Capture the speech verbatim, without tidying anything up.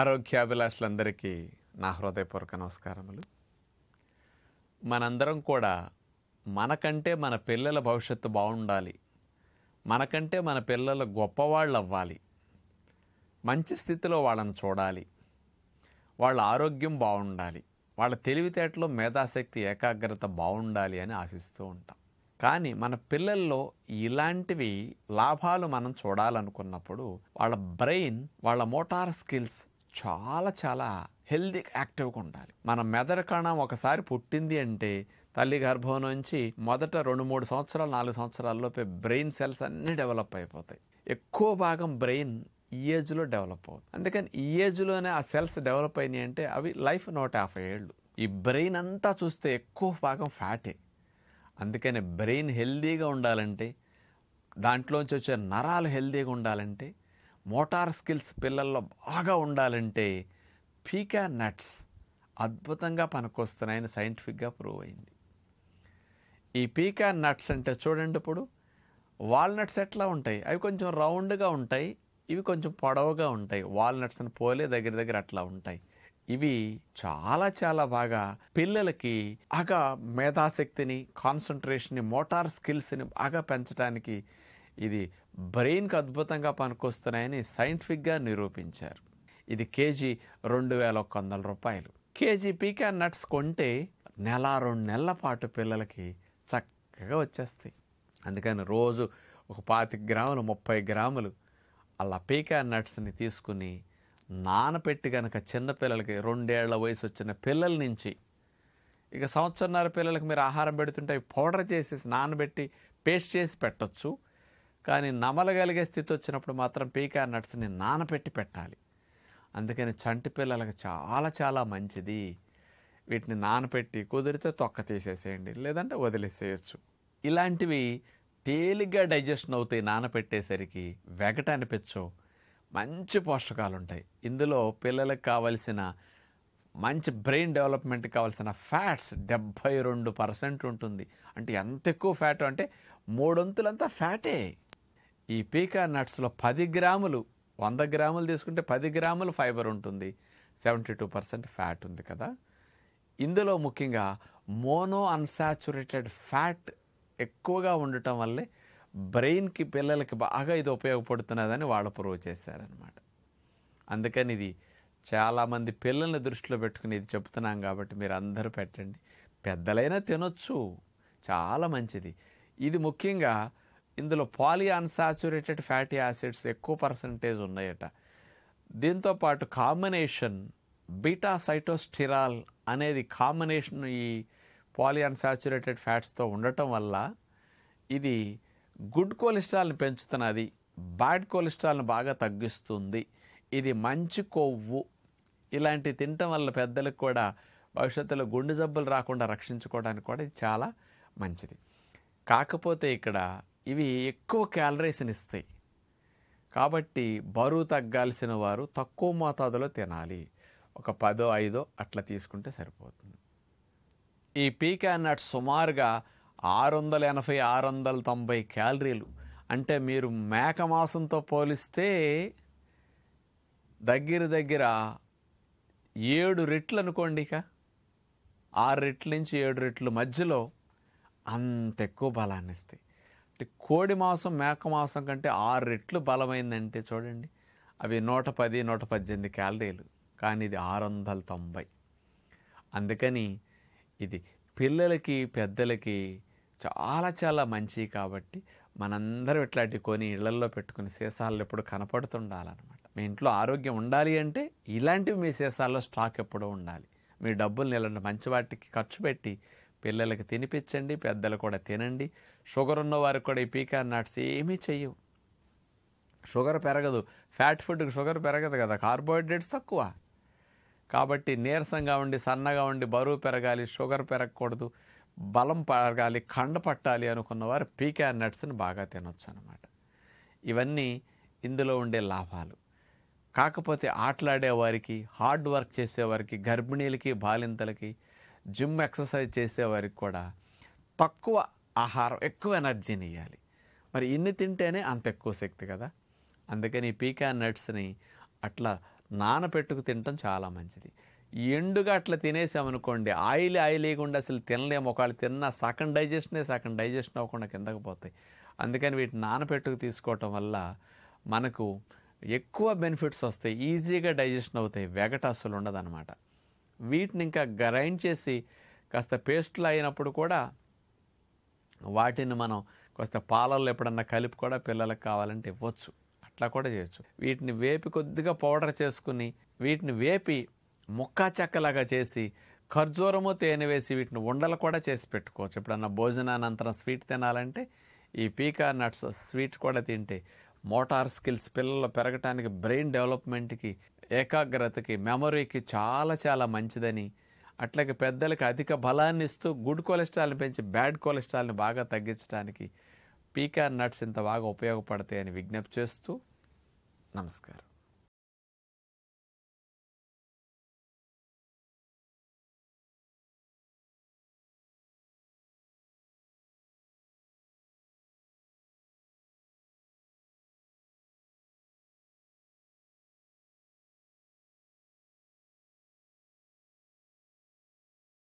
ఆరోగ్యాభిలాషులందరికీ నా హృదయపూర్వక నమస్కారములు. మనందరం కూడా మనకంటే మన పిల్లల భవిష్యత్తు బాగుండాలి, మనకంటే మన పిల్లలు గొప్పవాళ్ళు అవ్వాలి, మంచి స్థితిలో వాళ్ళని చూడాలి, వాళ్ళ ఆరోగ్యం బాగుండాలి, వాళ్ళ తెలివితేటలో మేధాశక్తి ఏకాగ్రత బాగుండాలి అని ఆశిస్తూ ఉంటాం. కానీ మన పిల్లల్లో ఇలాంటివి లాభాలు మనం చూడాలనుకున్నప్పుడు వాళ్ళ బ్రెయిన్, వాళ్ళ మోటార్ స్కిల్స్ చాలా చాలా హెల్దీగా యాక్టివ్గా ఉండాలి. మన మెదడు కణం ఒకసారి పుట్టింది అంటే తల్లి గర్భం నుంచి మొదట రెండు మూడు సంవత్సరాలు నాలుగు సంవత్సరాల్లోపే బ్రెయిన్ సెల్స్ అన్నీ డెవలప్ అయిపోతాయి. ఎక్కువ భాగం బ్రెయిన్ ఈ ఏజ్లో డెవలప్ అవుతుంది. అందుకని ఈ ఏజ్లోనే ఆ సెల్స్ డెవలప్ అయినాయి అంటే అవి లైఫ్ నూట యాభై ఏళ్ళు. ఈ బ్రెయిన్ అంతా చూస్తే ఎక్కువ భాగం ఫ్యాటే. అందుకని బ్రెయిన్ హెల్దీగా ఉండాలంటే, దాంట్లోంచి వచ్చే నరాలు హెల్దీగా ఉండాలంటే, మోటార్ స్కిల్స్ పిల్లల్లో బాగా ఉండాలంటే పీకాన్ నట్స్ అద్భుతంగా పనికొస్తున్నాయని సైంటిఫిక్గా ప్రూవ్ అయింది. ఈ పీకాన్ నట్స్ అంటే చూడండి, ఇప్పుడు వాల్నట్స్ ఎట్లా ఉంటాయి, అవి కొంచెం రౌండ్గా ఉంటాయి, ఇవి కొంచెం పొడవుగా ఉంటాయి. వాల్నట్స్ని పోలే దగ్గర దగ్గర అట్లా ఉంటాయి. ఇవి చాలా చాలా బాగా పిల్లలకి బాగా మేధాశక్తిని, కాన్సన్ట్రేషన్ని, మోటార్ స్కిల్స్ని బాగా పెంచడానికి ఇది బ్రెయిన్కి అద్భుతంగా పనికొస్తున్నాయని సైంటిఫిక్గా నిరూపించారు. ఇది కేజీ రెండు వేల ఒక్క వందల రూపాయలు. కేజీ పీకాన్ నట్స్ కొంటే నెల రెండు నెలల పాటు పిల్లలకి చక్కగా వచ్చేస్తాయి. అందుకని రోజు ఒక పాతిక గ్రాములు ముప్పై గ్రాములు అలా పీకాన్ నట్స్ని తీసుకుని నానపెట్టి కనుక చిన్నపిల్లలకి రెండేళ్ల వయసు వచ్చిన పిల్లల నుంచి ఇక సంవత్సరన్నర పిల్లలకి మీరు ఆహారం పెడుతుంటే అవి పౌడర్ చేసేసి నానబెట్టి పేస్ట్ చేసి పెట్టచ్చు. కానీ నమలగలిగే స్థితి వచ్చినప్పుడు మాత్రం పీకాన్ నట్స్ని నానపెట్టి పెట్టాలి. అందుకని చంటి పిల్లలకు చాలా చాలా మంచిది. వీటిని నానపెట్టి కుదిరితే తొక్క తీసేసేయండి, లేదంటే వదిలేసేయచ్చు. ఇలాంటివి తేలిగ్గా డైజెషన్ అవుతాయి. నానపెట్టేసరికి వెగట అనిపించవు, మంచి పోషకాలు ఉంటాయి. ఇందులో పిల్లలకు కావలసిన మంచి బ్రెయిన్ డెవలప్మెంట్కి కావలసిన ఫ్యాట్స్ డెబ్భై రెండు పర్సెంట్ ఉంటుంది. అంటే ఎంత ఎక్కువ ఫ్యాట్ అంటే మూడొంతులంతా ఫ్యాటే. ఈ పీకాన్ నట్స్లో పది గ్రాములు వంద గ్రాములు తీసుకుంటే పది గ్రాములు ఫైబర్ ఉంటుంది, సెవెంటీ టూ పర్సెంట్ ఫ్యాట్ ఉంది కదా. ఇందులో ముఖ్యంగా మోనో అన్సాచురేటెడ్ ఫ్యాట్ ఎక్కువగా ఉండటం వల్లే బ్రెయిన్కి పిల్లలకి బాగా ఇది ఉపయోగపడుతున్నదని వాళ్ళు ప్రూవ్ చేశారనమాట. అందుకని ఇది చాలామంది పిల్లల్ని దృష్టిలో పెట్టుకుని ఇది చెప్తున్నాం కాబట్టి మీరు అందరూ పెట్టండి. పెద్దలైనా తినొచ్చు, చాలా మంచిది. ఇది ముఖ్యంగా ఇందులో పాలీ అన్సాచురేటెడ్ ఫ్యాటీ యాసిడ్స్ ఎక్కువ పర్సంటేజ్ ఉన్నాయట. దీంతోపాటు కాంబినేషన్ బీటా సైటోస్టిరాల్ అనేది కాంబినేషన్ ఈ పాలీ అన్సాచురేటెడ్ ఫ్యాట్స్తో ఉండటం వల్ల ఇది గుడ్ కొలెస్ట్రాల్ని పెంచుతున్నది, బ్యాడ్ కొలెస్ట్రాల్ని బాగా తగ్గిస్తుంది. ఇది మంచి కొవ్వు. ఇలాంటి తినటం వల్ల పెద్దలకు కూడా భవిష్యత్తులో గుండె జబ్బులు రాకుండా రక్షించుకోవడానికి కూడా ఇది చాలా మంచిది. కాకపోతే ఇక్కడ ఇవి ఎక్కువ క్యాలరీస్ని ఇస్తాయి కాబట్టి బరువు తగ్గాల్సిన వారు తక్కువ మోతాదులో తినాలి. ఒక పదో ఐదో అట్లా తీసుకుంటే సరిపోతుంది. ఈ పీకాన్ నట్స్ సుమారుగా ఆరు వందల ఎనభై ఆరు వందల తొంభై క్యాలరీలు. అంటే మీరు మేక మాసంతో పోలిస్తే దగ్గర దగ్గర ఏడు రెట్లు అనుకోండి. ఇక ఆరు రెట్ల నుంచి ఏడు రెట్లు మధ్యలో అంత ఎక్కువ బలాన్ని ఇస్తాయి. అంటే కోడి మాంసం మేక మాంసం కంటే ఆరు రెట్లు బలమైందంటే చూడండి, అవి నూట పది నూట పద్దెనిమిది క్యాలరీలు, కానీ ఇది ఆరు వందల తొంభై. అందుకని ఇది పిల్లలకి పెద్దలకి చాలా చాలా మంచి కాబట్టి మనందరం ఇట్లాంటి కొని ఇళ్లల్లో పెట్టుకుని సీసాలు ఎప్పుడు కనపడుతుండాలన్నమాట. మీ ఇంట్లో ఆరోగ్యం ఉండాలి అంటే ఇలాంటివి మీ సీసాల్లో స్టాక్ ఎప్పుడూ ఉండాలి. మీ డబ్బుల్ని ఇలాంటి మంచి వాటికి ఖర్చు పెట్టి పిల్లలకి తినిపించండి, పెద్దలు కూడా తినండి. షుగర్ ఉన్న వారికి కూడా ఈ పీకాన్ నట్స్ ఏమీ చెయ్యవు. షుగర్ పెరగదు, ఫ్యాట్ ఫుడ్కి షుగర్ పెరగదు కదా, కార్బోహైడ్రేట్స్ తక్కువ. కాబట్టి నీరసంగా ఉండి సన్నగా ఉండి బరువు పెరగాలి, షుగర్ పెరగకూడదు, బలం పెరగాలి, కండ పట్టాలి అనుకున్నవారు పీకాన్ నట్స్ని బాగా తినొచ్చు అనమాట. ఇవన్నీ ఇందులో ఉండే లాభాలు. కాకపోతే ఆటలాడేవారికి, హార్డ్ వర్క్ చేసేవారికి, గర్భిణీలకి, బాలింతలకి, జిమ్ ఎక్సర్సైజ్ చేసేవారికి కూడా తక్కువ ఆహారం ఎక్కువ ఎనర్జీని ఇవ్వాలి. మరి ఇన్ని తింటేనే అంత ఎక్కువ శక్తి కదా. అందుకని పీకాన్ నట్స్ని అట్లా నానపెట్టుకు తినటం చాలా మంచిది. ఎండుగా అట్లా తినేసామనుకోండి ఆయిల్ ఆయిల్ లేకుండా అసలు తినలేము. ఒకవేళ తిన్నా సెకండ్ డైజెషనే సెకండ్ డైజెషన్ అవ్వకుండా కిందకు పోతాయి. అందుకని వీటిని నానపెట్టుకు తీసుకోవటం వల్ల మనకు ఎక్కువ బెనిఫిట్స్ వస్తాయి, ఈజీగా డైజెషన్ అవుతాయి, వెగట అస్సలు ఉండదన్నమాట. వీటిని ఇంకా గ్రైండ్ చేసి కాస్త పేస్ట్లు అయినప్పుడు కూడా వాటిని మనం కాస్త పాలల్లో ఎప్పుడన్నా కలిపి కూడా పిల్లలకు కావాలంటే ఇవ్వచ్చు, అట్లా కూడా చేయొచ్చు. వీటిని వేపి కొద్దిగా పౌడర్ చేసుకుని వీటిని వేపి ముక్కా చెక్కలాగా చేసి ఖర్జూరము తేనె వేసి వీటిని ఉండలు కూడా చేసి పెట్టుకోవచ్చు. ఎప్పుడన్నా భోజనానంతరం స్వీట్ తినాలంటే ఈ పీకా నట్స్ స్వీట్ కూడా తింటే మోటార్ స్కిల్స్ పిల్లలు పెరగటానికి, బ్రెయిన్ డెవలప్మెంట్కి, ఏకాగ్రతకి, మెమరీకి చాలా చాలా మంచిదని, అట్లాగే పెద్దలకు అధిక బలాన్ని ఇస్తూ గుడ్ కొలెస్ట్రాల్ని పెంచి బ్యాడ్ కొలెస్ట్రాల్ని బాగా తగ్గించడానికి పీకాన్ నట్స్ ఇంత బాగా ఉపయోగపడతాయని విజ్ఞప్తి చేస్తూ నమస్కారం.